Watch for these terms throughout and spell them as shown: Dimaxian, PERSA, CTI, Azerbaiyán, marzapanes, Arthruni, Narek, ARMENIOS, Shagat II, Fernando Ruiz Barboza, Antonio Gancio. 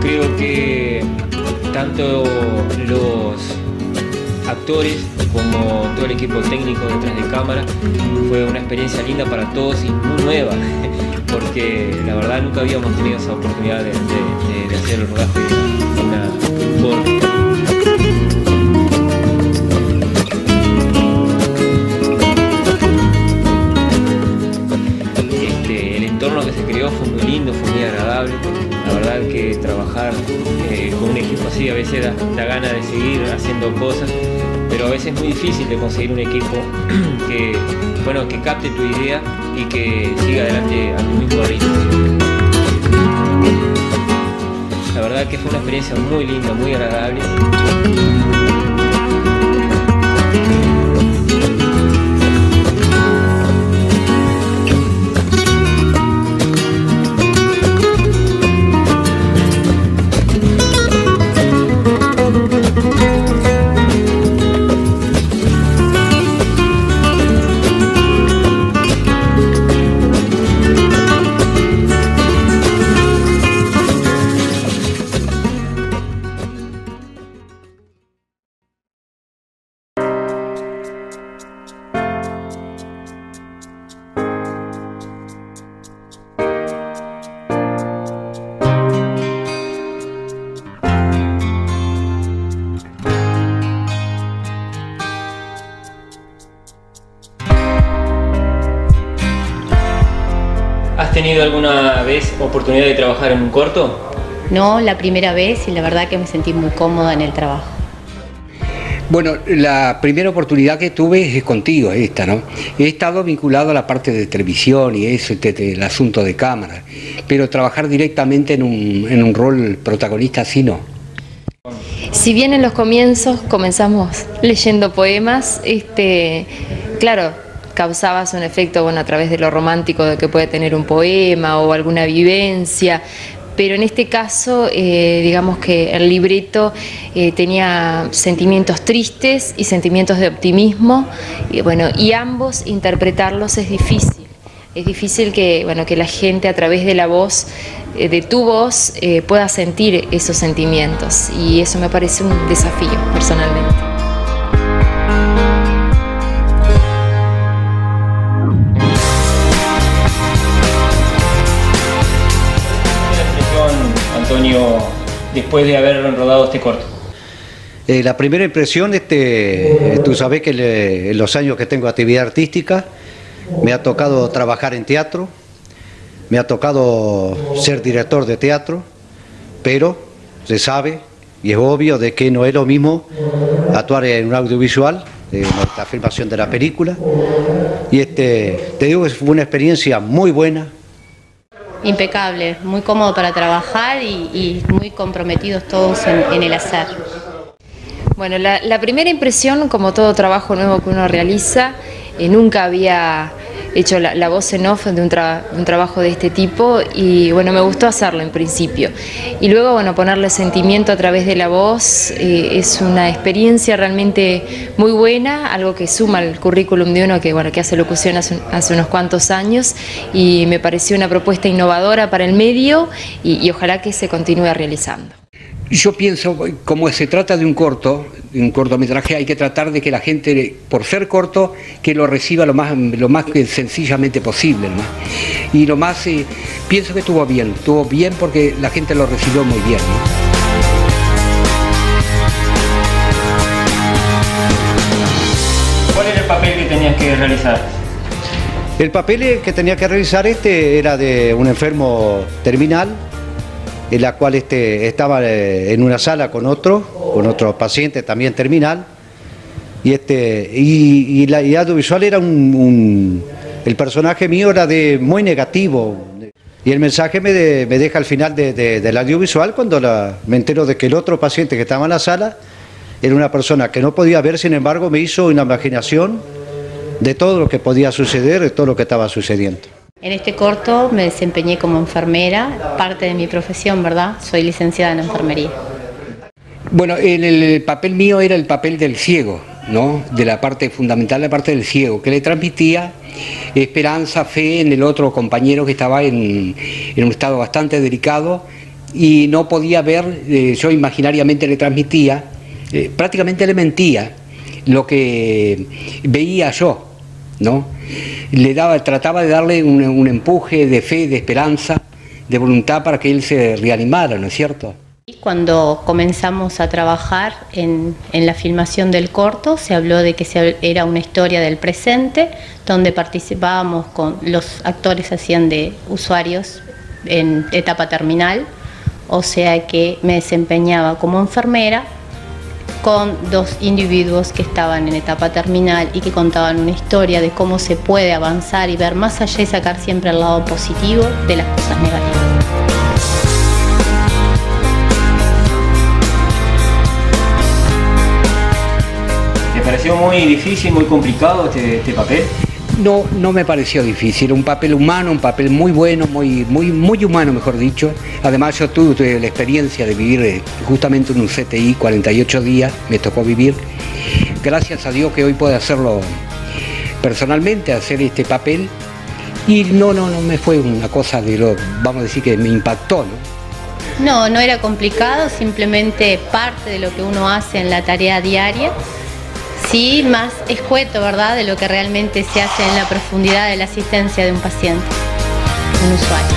Creo que tanto los actores como todo el equipo técnico detrás de cámara fue una experiencia linda para todos y muy nueva, porque la verdad nunca habíamos tenido esa oportunidad de hacer el rodaje de una corta. El entorno que se creó fue muy lindo, fue muy agradable. La verdad que trabajar con un equipo así a veces da ganas de seguir haciendo cosas, pero a veces es muy difícil de conseguir un equipo que, bueno, que capte tu idea y que siga adelante a tu mismo ritmo. La verdad que fue una experiencia muy linda, muy agradable. ¿Has tenido alguna vez oportunidad de trabajar en un corto? No, la primera vez, y la verdad que me sentí muy cómoda en el trabajo. Bueno, la primera oportunidad que tuve es contigo, esta, ¿no? He estado vinculado a la parte de televisión y eso, el asunto de cámara, pero trabajar directamente en un rol protagonista así no. Si bien en los comienzos comenzamos leyendo poemas, claro, causabas un efecto, bueno, a través de lo romántico de que puede tener un poema o alguna vivencia, pero en este caso, digamos que el libreto tenía sentimientos tristes y sentimientos de optimismo, y bueno, y ambos interpretarlos es difícil. Es difícil que, bueno, que la gente a través de la voz, de tu voz, pueda sentir esos sentimientos, y eso me parece un desafío personalmente. Antonio, después de haber rodado este corto. La primera impresión, tú sabés que en los años que tengo actividad artística, me ha tocado trabajar en teatro, me ha tocado ser director de teatro, pero se sabe y es obvio de que no es lo mismo actuar en un audiovisual, en la filmación de la película, y te digo que fue una experiencia muy buena. Impecable, muy cómodo para trabajar y muy comprometidos todos en el hacer. Bueno, la primera impresión, como todo trabajo nuevo que uno realiza, nunca había hecho la voz en off de un trabajo de este tipo, y bueno, me gustó hacerlo en principio. Y luego, bueno, ponerle sentimiento a través de la voz es una experiencia realmente muy buena, algo que suma al currículum de uno que, bueno, que hace locución hace unos cuantos años, y me pareció una propuesta innovadora para el medio y ojalá que se continúe realizando. Yo pienso, como se trata de un corto, de un cortometraje, hay que tratar de que la gente, por ser corto, que lo reciba lo más sencillamente posible, ¿no? Y lo más, pienso que estuvo bien porque la gente lo recibió muy bien, ¿no? ¿Cuál era el papel que tenías que realizar? El papel que tenía que realizar era de un enfermo terminal, en la cual estaba en una sala con otro paciente también terminal, y la idea audiovisual era el personaje mío era de muy negativo, y el mensaje me deja al final del audiovisual, cuando me entero de que el otro paciente que estaba en la sala Era una persona que no podía ver, sin embargo, me hizo una imaginación de todo lo que podía suceder, de todo lo que estaba sucediendo. En este corto me desempeñé como enfermera, parte de mi profesión, ¿verdad? Soy licenciada en enfermería. Bueno, el papel mío era el papel del ciego, ¿no? De la parte fundamental, la parte del ciego, que le transmitía esperanza, fe en el otro compañero que estaba en un estado bastante delicado y no podía ver. Yo imaginariamente le transmitía, prácticamente le mentía lo que veía yo, ¿no? Le daba, trataba de darle un empuje de fe, de esperanza, de voluntad para que él se reanimara, ¿no es cierto? Cuando comenzamos a trabajar en la filmación del corto, se habló de que era una historia del presente, donde participábamos con los actores, hacían de usuarios en etapa terminal, o sea que me desempeñaba como enfermera con dos individuos que estaban en etapa terminal y que contaban una historia de cómo se puede avanzar y ver más allá y sacar siempre el lado positivo de las cosas negativas. ¿Te pareció muy difícil, muy complicado este papel? No, no me pareció difícil, un papel humano, un papel muy bueno, muy humano, mejor dicho. Además yo tuve la experiencia de vivir justamente en un CTI, 48 días me tocó vivir. Gracias a Dios que hoy puedo hacerlo personalmente, hacer este papel. Y no me fue una cosa de lo, vamos a decir, que me impactó, ¿no? No era complicado, simplemente parte de lo que uno hace en la tarea diaria. Sí, más escueto, ¿verdad?, de lo que realmente se hace en la profundidad de la asistencia de un paciente, un usuario.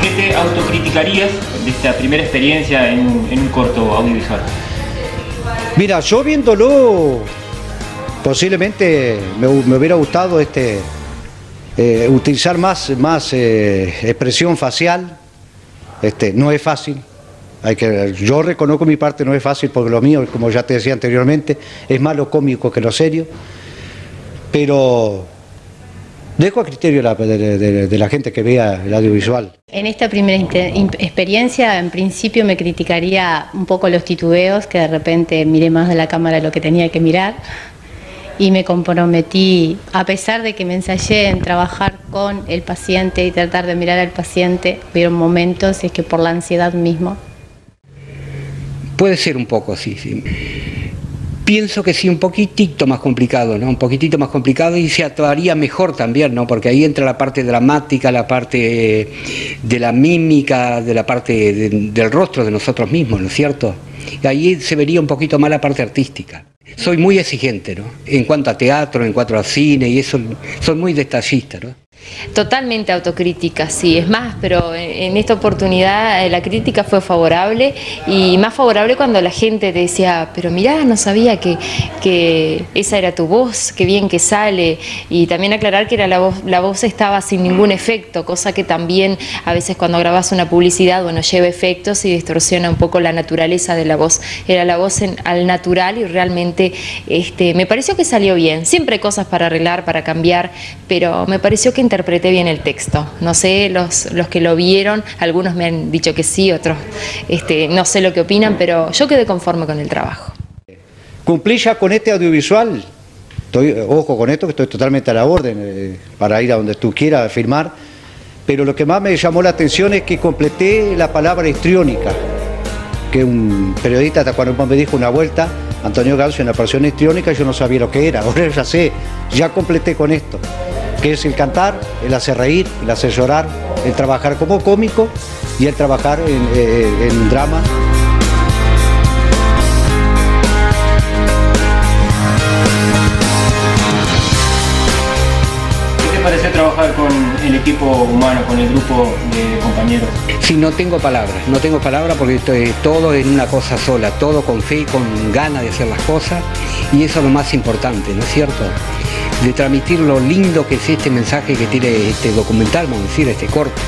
¿Qué te autocriticarías de esta primera experiencia en un corto audiovisual? Mira, yo viéndolo, posiblemente me hubiera gustado utilizar más expresión facial. No es fácil. Yo reconozco mi parte, no es fácil, porque lo mío, como ya te decía anteriormente, es más lo cómico que lo serio. Pero dejo a criterio de la gente que vea el audiovisual. En esta primera experiencia, en principio me criticaría un poco los titubeos, que de repente miré más de la cámara lo que tenía que mirar. Y me comprometí, a pesar de que me ensayé en trabajar con el paciente y tratar de mirar al paciente, hubieron momentos, es que por la ansiedad mismo. Puede ser un poco, sí. Pienso que sí, un poquitito más complicado, ¿no? Un poquitito más complicado y se actuaría mejor también, ¿no? Porque ahí entra la parte dramática, la parte de la mímica, de la parte del rostro de nosotros mismos, ¿no es cierto? Y ahí se vería un poquito más la parte artística. Soy muy exigente, ¿no? En cuanto a teatro, en cuanto a cine y eso, soy muy detallista, ¿no? Totalmente autocrítica, sí, es más, pero en esta oportunidad la crítica fue favorable y más favorable cuando la gente te decía, pero mirá, no sabía que esa era tu voz, qué bien que sale, y también aclarar que era la voz estaba sin ningún efecto, cosa que también a veces cuando grabas una publicidad, bueno, lleva efectos y distorsiona un poco la naturaleza de la voz. Era la voz al natural y realmente me pareció que salió bien. Siempre hay cosas para arreglar, para cambiar, pero me pareció que interpreté bien el texto. No sé, los que lo vieron, algunos me han dicho que sí, otros no sé lo que opinan, pero yo quedé conforme con el trabajo. Cumplí ya con este audiovisual, ojo con esto que estoy totalmente a la orden para ir a donde tú quieras a filmar, pero lo que más me llamó la atención es que completé la palabra histriónica, que un periodista hasta cuando me dijo una vuelta, Antonio Gancio, en la aparición histriónica, yo no sabía lo que era, ahora ya sé, ya completé con esto. Que es el cantar, el hacer reír, el hacer llorar, el trabajar como cómico y el trabajar en drama. ¿Qué te pareció trabajar con el equipo humano, con el grupo de compañeros? Sí, no tengo palabras porque estoy todo en una cosa sola, todo con fe y con ganas de hacer las cosas, y eso es lo más importante, ¿no es cierto? De transmitir lo lindo que es este mensaje que tiene este documental, vamos a decir, este corto.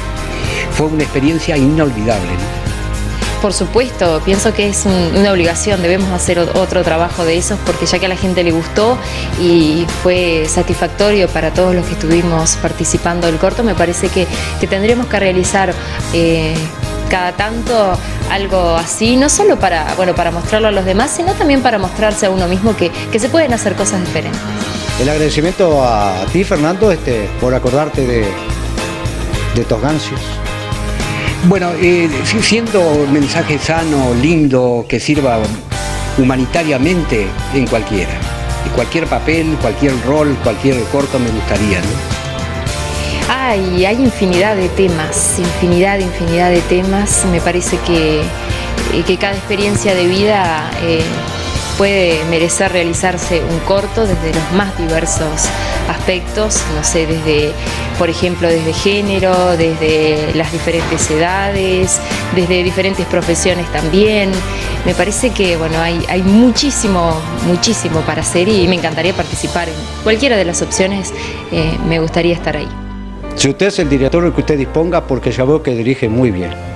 Fue una experiencia inolvidable, ¿no? Por supuesto, pienso que es una obligación, debemos hacer otro trabajo de esos, porque ya que a la gente le gustó y fue satisfactorio para todos los que estuvimos participando del corto, me parece que tendremos que realizar cada tanto algo así, no solo para, bueno, para mostrarlo a los demás, sino también para mostrarse a uno mismo que se pueden hacer cosas diferentes. El agradecimiento a ti, Fernando, por acordarte de estos Gancios. Bueno, siendo un mensaje sano, lindo, que sirva humanitariamente en cualquiera. En cualquier papel, cualquier rol, cualquier corto me gustaría, ¿no? Hay infinidad de temas, infinidad de temas. Me parece que cada experiencia de vida puede merecer realizarse un corto desde los más diversos aspectos, no sé, desde, por ejemplo, desde género, desde las diferentes edades, desde diferentes profesiones también. Me parece que, bueno, hay muchísimo para hacer y me encantaría participar en cualquiera de las opciones, me gustaría estar ahí. Si usted es el director, el que usted disponga, porque ya veo que dirige muy bien.